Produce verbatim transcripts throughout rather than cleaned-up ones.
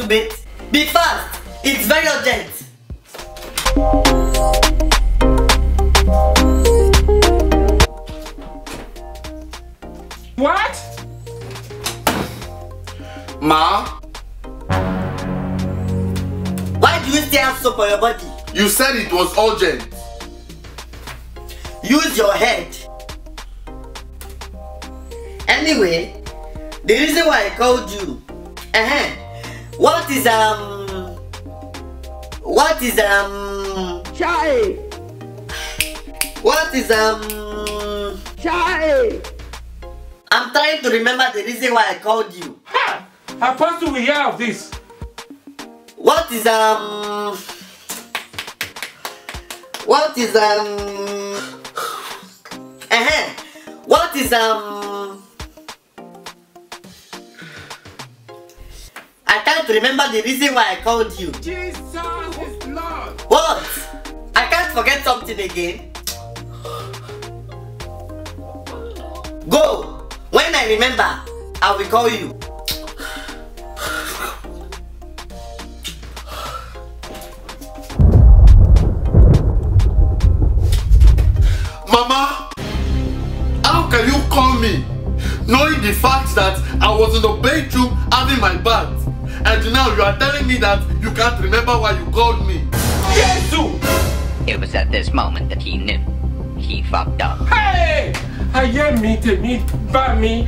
to bed. Be fast, it's very urgent. What? Ma? Why do you still have soap on your body? You said it was urgent. Use your head. Anyway, the reason why I called you. Uh-huh. What is um what is um Chai? What is um Chai? I'm trying to remember the reason why I called you. Ha! I'm supposed to be here of this. What is um... What is um... Uh-huh. What is um... I can't remember the reason why I called you. Jesus is Lord. What? I can't forget something again. Go! When I remember, I will call you. Mama, how can you call me? Knowing the fact that I was in the bedroom having my bath, and now you are telling me that you can't remember why you called me. Jesus! It was at this moment that he knew. He fucked up. Hey! I am me to me, by me.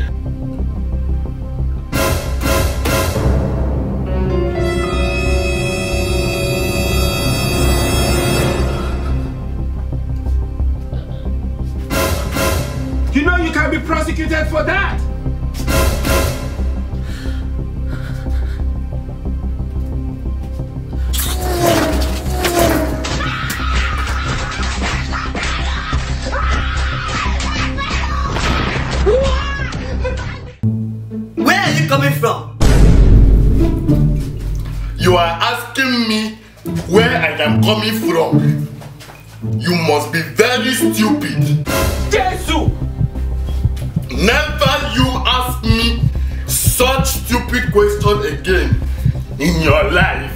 You know you can be prosecuted for that. Coming from? You are asking me where I am coming from. You must be very stupid. Jesus! Never you ask me such stupid question again in your life.